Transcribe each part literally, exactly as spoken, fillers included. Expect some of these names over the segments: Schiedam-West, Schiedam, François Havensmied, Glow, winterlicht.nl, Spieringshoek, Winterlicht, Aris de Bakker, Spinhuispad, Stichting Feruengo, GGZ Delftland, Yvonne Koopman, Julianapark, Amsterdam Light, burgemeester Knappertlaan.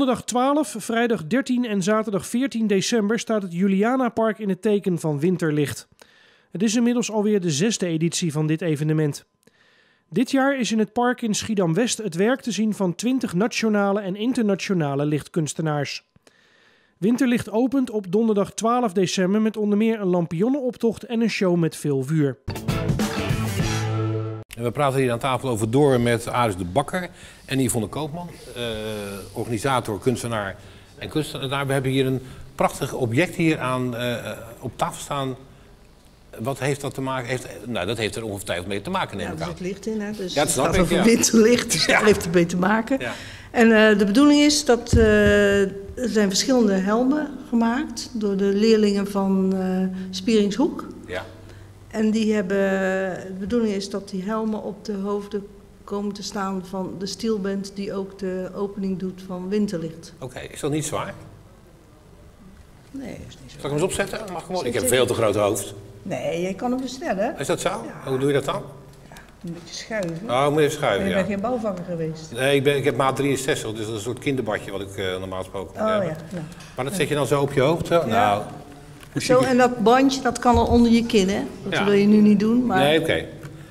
donderdag twaalf, vrijdag dertien en zaterdag veertien december staat het Julianapark in het teken van Winterlicht. Het is inmiddels alweer de zesde editie van dit evenement. Dit jaar is in het park in Schiedam-West het werk te zien van twintig nationale en internationale lichtkunstenaars. Winterlicht opent op donderdag twaalf december met onder meer een lampionnenoptocht en een show met veel vuur. We praten hier aan tafel over door met Aris de Bakker en Yvonne Koopman, eh, organisator, kunstenaar en kunstenaar. We hebben hier een prachtig object hier aan, eh, op tafel staan. Wat heeft dat te maken? Heeft, nou, dat heeft er ongetwijfeld mee te maken, neem ik aan. Ja, er zit licht in, hè? Dus ja, dat snap ik, ja. Winterlicht, dus ja. Daar heeft het mee te maken. Ja. En uh, de bedoeling is dat uh, er zijn verschillende helmen gemaakt door de leerlingen van uh, Spieringshoek. Ja. En die hebben, de bedoeling is dat die helmen op de hoofden komen te staan van de steelband die ook de opening doet van Winterlicht. Oké, okay, is dat niet zwaar? Nee, is niet zwaar. Zal ik hem eens opzetten? Mag ik hem op? Ik heb een veel te groot hoofd. Nee, je kan hem bestellen. Is dat zo? Ja. Hoe doe je dat dan? Ja, een beetje schuiven. Oh, moet je even schuiven, ja. Ik ben geen bouwvakker geweest. Nee, ik, ben, ik heb maat drieënzestig, dus dat is een soort kinderbadje wat ik uh, normaal gesproken moet oh, hebben. Ja, ja. Maar dat zet je dan zo op je hoofd? Ja. Nou, zo, en dat bandje, dat kan al onder je kin, hè? Dat ja. wil je nu niet doen, maar... Nee, oké. Okay.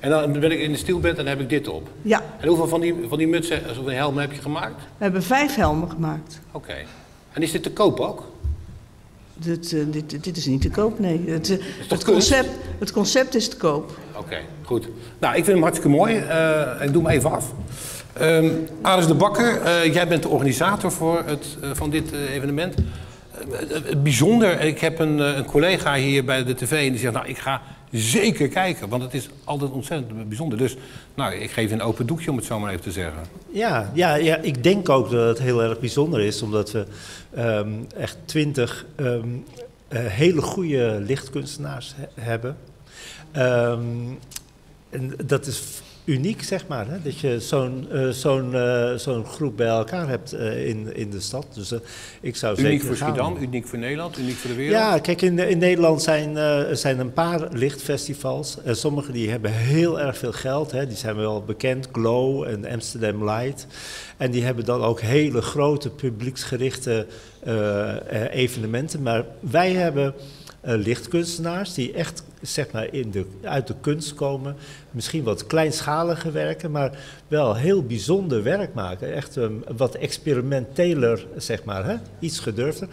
En dan ben ik in de stielband en dan heb ik dit op? Ja. En hoeveel van die, van die mutsen of die helmen heb je gemaakt? We hebben vijf helmen gemaakt. Oké. Okay. En is dit te koop ook? Dit, dit, dit is niet te koop, nee. Het, het, concept, het concept is te koop. Oké, okay, goed. Nou, ik vind hem hartstikke mooi. Uh, ik doe hem even af. Um, Aris de Bakker, uh, jij bent de organisator voor het, uh, van dit uh, evenement. Uh, uh, bijzonder, ik heb een, uh, een collega hier bij de tv en die zegt... nou, ik ga zeker kijken, want het is altijd ontzettend bijzonder. Dus nou, ik geef een open doekje om het zo maar even te zeggen. Ja, ja, ja, ik denk ook dat het heel erg bijzonder is, omdat we um, echt twintig um, uh, hele goede lichtkunstenaars he hebben. Um, en dat is uniek, zeg maar, hè? Dat je zo'n uh, zo'n uh, zo'n groep bij elkaar hebt uh, in, in de stad. Dus uh, ik zou uniek zeker voor gaan. Schiedam, uniek voor Nederland, uniek voor de wereld. Ja, kijk, in, in Nederland zijn er uh, zijn een paar lichtfestivals. Uh, sommige die hebben heel erg veel geld, hè? Die zijn wel bekend, Glow en Amsterdam Light. En die hebben dan ook hele grote publieksgerichte uh, uh, evenementen. Maar wij hebben... Uh, lichtkunstenaars die echt, zeg maar, in de, uit de kunst komen. Misschien wat kleinschaliger werken, maar wel heel bijzonder werk maken. Echt um, wat experimenteler, zeg maar, hè? Iets gedurfder.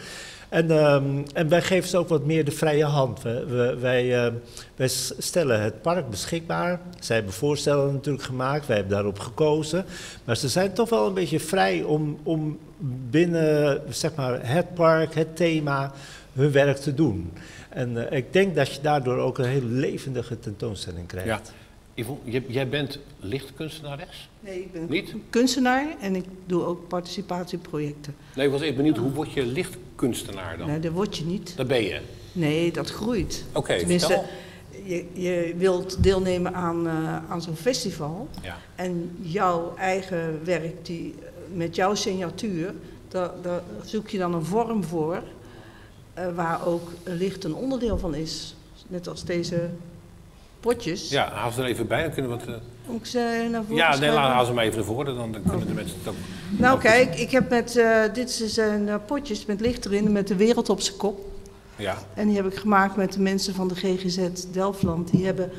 En, um, en wij geven ze ook wat meer de vrije hand. We, we, wij, uh, wij stellen het park beschikbaar. Zij hebben voorstellen natuurlijk gemaakt, wij hebben daarop gekozen. Maar ze zijn toch wel een beetje vrij om, om binnen, zeg maar, het park, het thema... hun werk te doen. En uh, ik denk dat je daardoor ook een heel levendige tentoonstelling krijgt. Ja. Yvonne, jij bent lichtkunstenares? Nee, ik ben niet? kunstenaar en ik doe ook participatieprojecten. Nee, ik was even benieuwd, hoe word je lichtkunstenaar dan? Nee, dat word je niet. Dat ben je? Nee, dat groeit. Oké, okay, tenminste, je, je wilt deelnemen aan, uh, aan zo'n festival. Ja. En jouw eigen werk, die, met jouw signatuur, daar, daar zoek je dan een vorm voor... waar ook licht een onderdeel van is. Net als deze potjes. Ja, haal ze er even bij. Dan kunnen we het, uh... Moet ik ze naar voren? Ja, nee, haal ze maar even naar voren. Dan kunnen de mensen het ook... Nou kijk, ik heb met... Uh, dit zijn uh, potjes met licht erin, met de wereld op zijn kop. Ja. En die heb ik gemaakt met de mensen van de G G Z Delftland. Die hebben...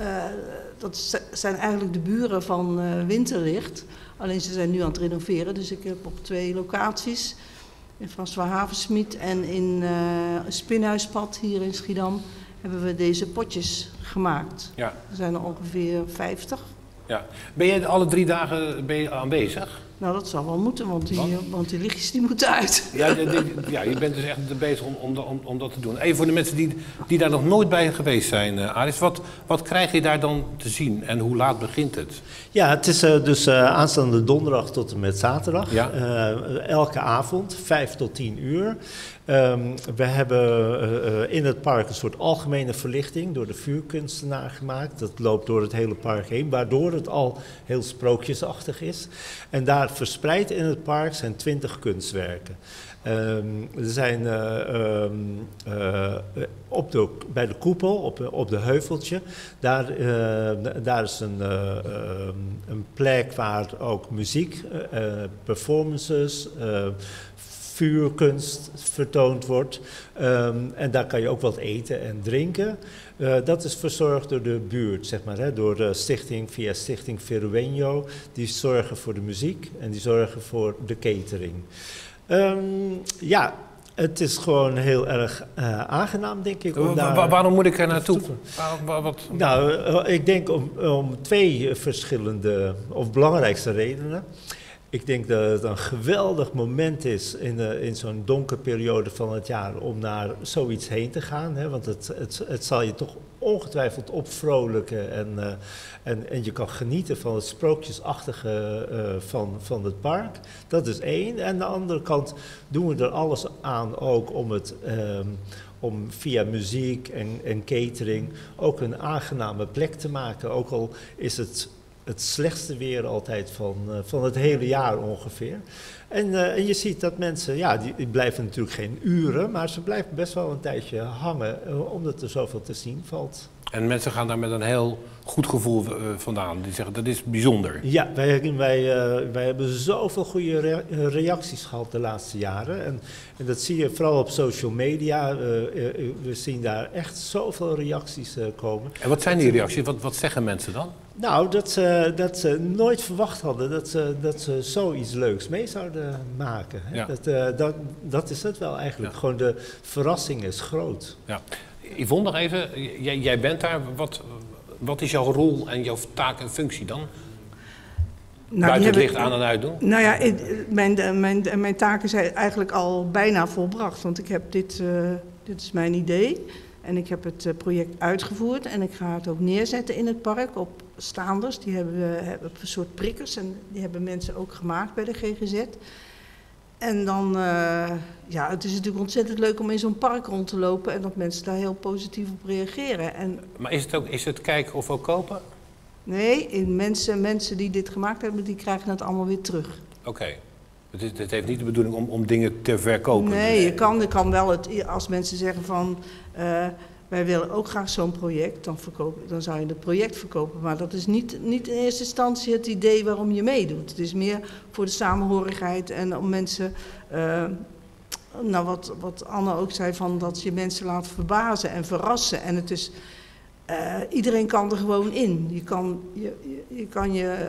Uh, dat zijn eigenlijk de buren van uh, Winterlicht. Alleen ze zijn nu aan het renoveren. Dus ik heb op twee locaties... in François Havensmied en in uh, Spinhuispad hier in Schiedam hebben we deze potjes gemaakt. Ja. Er zijn er ongeveer vijftig. Ja. Ben jij alle drie dagen ben je aanwezig? Nou, dat zal wel moeten, want die, want die lichtjes die moeten uit. Ja, die, die, ja, je bent dus echt bezig om, om, om, om dat te doen. Even voor de mensen die, die daar nog nooit bij geweest zijn, uh, Aris. Wat, wat krijg je daar dan te zien en hoe laat begint het? Ja, het is uh, dus uh, aanstaande donderdag tot en met zaterdag. Ja. Uh, elke avond, vijf tot tien uur. Um, we hebben uh, in het park een soort algemene verlichting door de vuurkunstenaar gemaakt. Dat loopt door het hele park heen, waardoor het al heel sprookjesachtig is. En daar maar verspreid in het park zijn twintig kunstwerken. Um, er zijn uh, um, uh, op de, bij de koepel, op, op de heuveltje, daar, uh, daar is een, uh, um, een plek waar ook muziek, uh, performances, uh, vuurkunst vertoond wordt. Um, en daar kan je ook wat eten en drinken. Uh, dat is verzorgd door de buurt, zeg maar, hè, door de stichting, via Stichting Feruengo. Die zorgen voor de muziek en die zorgen voor de catering. Um, ja, het is gewoon heel erg uh, aangenaam, denk ik. Om daar Wa waarom moet ik er naartoe? Waar, wat? Nou, uh, ik denk om, om twee verschillende of belangrijkste redenen. Ik denk dat het een geweldig moment is in, in zo'n donkere periode van het jaar om naar zoiets heen te gaan. Hè? Want het, het, het zal je toch ongetwijfeld opvrolijken en, uh, en, en je kan genieten van het sprookjesachtige uh, van, van het park. Dat is één. En aan de andere kant doen we er alles aan ook om het... Um, om via muziek en, en catering ook een aangename plek te maken. Ook al is het... het slechtste weer altijd van, van het hele jaar ongeveer. En, uh, en je ziet dat mensen, ja, die, die blijven natuurlijk geen uren, maar ze blijven best wel een tijdje hangen, uh, omdat er zoveel te zien valt. En mensen gaan daar met een heel goed gevoel uh, vandaan. Die zeggen, dat is bijzonder. Ja, wij, wij, uh, wij hebben zoveel goede re reacties gehad de laatste jaren. En, en dat zie je vooral op social media. Uh, uh, we zien daar echt zoveel reacties uh, komen. En wat zijn die reacties? Wat, wat zeggen mensen dan? Nou, dat ze, dat ze nooit verwacht hadden dat ze, dat ze zoiets leuks mee zouden maken. Hè? Ja. Dat, uh, dat, dat is het wel eigenlijk. Ja. Gewoon de verrassing is groot. Ja. Yvonne, nog even, jij, jij bent daar. Wat, wat is jouw rol en jouw taak en functie dan? Nou, buiten het licht ik, aan en uit doen? Nou ja, ik, mijn, mijn, mijn taken zijn eigenlijk al bijna volbracht. Want ik heb dit, uh, dit is mijn idee. En ik heb het project uitgevoerd. En ik ga het ook neerzetten in het park op staanders. Die hebben, hebben een soort prikkers. En die hebben mensen ook gemaakt bij de G G Z. En dan, uh, ja, het is natuurlijk ontzettend leuk om in zo'n park rond te lopen en dat mensen daar heel positief op reageren. En maar is het ook, is het kijken of ook kopen? Nee, in mensen, mensen die dit gemaakt hebben, die krijgen het allemaal weer terug. Oké. Okay. Het, het heeft niet de bedoeling om, om dingen te verkopen? Nee, je kan, je kan wel, het, als mensen zeggen van, uh, wij willen ook graag zo'n project, dan, verkopen, dan zou je het project verkopen. Maar dat is niet, niet in eerste instantie het idee waarom je meedoet. Het is meer voor de samenhorigheid en om mensen... Uh, nou, wat, wat Anne ook zei, van dat je mensen laat verbazen en verrassen. En het is... Uh, iedereen kan er gewoon in. Je kan je, je, je, kan je uh,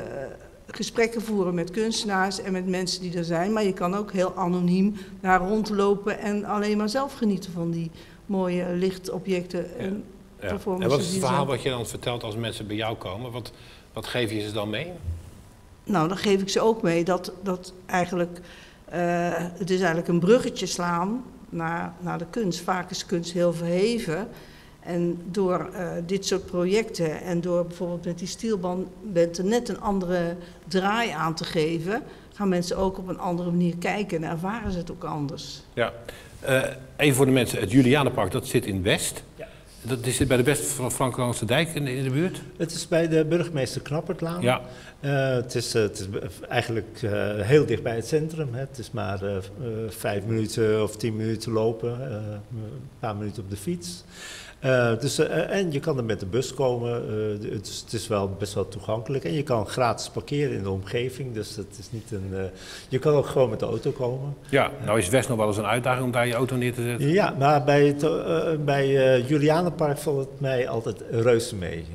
gesprekken voeren met kunstenaars en met mensen die er zijn. Maar je kan ook heel anoniem daar rondlopen en alleen maar zelf genieten van die... mooie lichtobjecten en ja, ja. performances. En wat is het verhaal wat je dan vertelt als mensen bij jou komen? Wat, wat geef je ze dan mee? Nou, dan geef ik ze ook mee dat, dat eigenlijk, uh, het is eigenlijk een bruggetje slaan naar, naar de kunst. Vaak is kunst heel verheven. En door uh, dit soort projecten en door bijvoorbeeld met die stielbanden net een andere draai aan te geven, gaan mensen ook op een andere manier kijken en ervaren ze het ook anders. Ja. Uh, even voor de mensen, het Julianapark, dat zit in West. Ja. Dat zit bij de West van Frank-Langse Dijk in de, in de buurt? Het is bij de burgemeester Knappertlaan. Ja. Uh, het, is, uh, het is eigenlijk uh, heel dicht bij het centrum. Hè. Het is maar uh, uh, vijf minuten of tien minuten lopen, uh, een paar minuten op de fiets. Uh, dus, uh, en je kan er met de bus komen, uh, dus het is wel best wel toegankelijk. En je kan gratis parkeren in de omgeving, dus dat is niet een... Uh, je kan ook gewoon met de auto komen. Ja, nou is West nog wel eens een uitdaging om daar je auto neer te zetten. Ja, maar bij het uh, bij, uh, Julianapark valt het mij altijd reuze mee.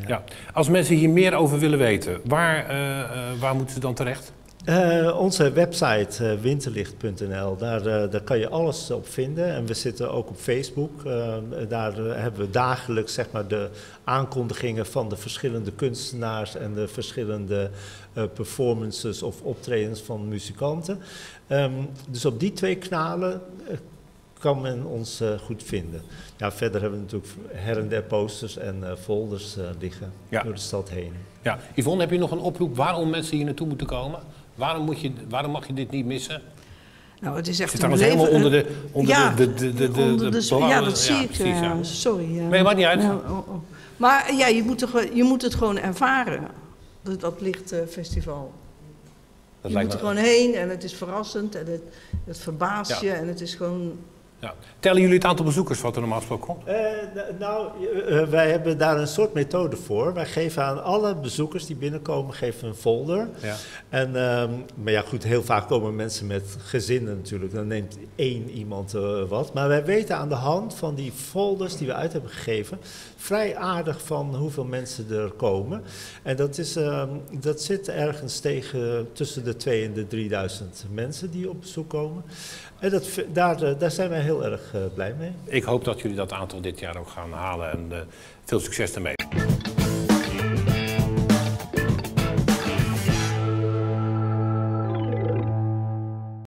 Ja. Ja. Als mensen hier meer over willen weten, waar, uh, uh, waar moeten ze dan terecht? Uh, onze website uh, winterlicht punt n l, daar, uh, daar kan je alles op vinden. En we zitten ook op Facebook. Uh, daar uh, hebben we dagelijks, zeg maar, de aankondigingen van de verschillende kunstenaars en de verschillende uh, performances of optredens van muzikanten. Um, dus op die twee kanalen uh, kan men ons uh, goed vinden. Ja, verder hebben we natuurlijk her en der posters en uh, folders uh, liggen ja. door de stad heen. Ja. Yvonne, heb je nog een oproep waarom mensen hier naartoe moeten komen? Waarom, moet je, waarom mag je dit niet missen? Nou, het is echt een leven... helemaal onder de... Onder ja, de, de, de, de, onder de, de ja, dat zie ja, ik. Precies, ja. Sorry. Ja. Nee, maakt niet uit. Ja, oh, oh. Maar ja, je moet, er, je moet het gewoon ervaren. Dat, dat lichtfestival. dat je moet er me... gewoon heen en het is verrassend en het, het verbaast ja. je en het is gewoon... Ja. Tellen jullie het aantal bezoekers wat er normaal gesproken komt? Uh, nou, uh, wij hebben daar een soort methode voor. Wij geven aan alle bezoekers die binnenkomen, geven een folder. Ja. En, uh, maar ja goed, heel vaak komen mensen met gezinnen natuurlijk. Dan neemt één iemand uh, wat. Maar wij weten aan de hand van die folders die we uit hebben gegeven... vrij aardig van hoeveel mensen er komen. En dat, is, uh, dat zit ergens tegen tussen de twee en de drieduizend mensen die op bezoek komen. En dat, daar, daar zijn wij heel erg blij mee. Ik hoop dat jullie dat aantal dit jaar ook gaan halen en uh, veel succes ermee.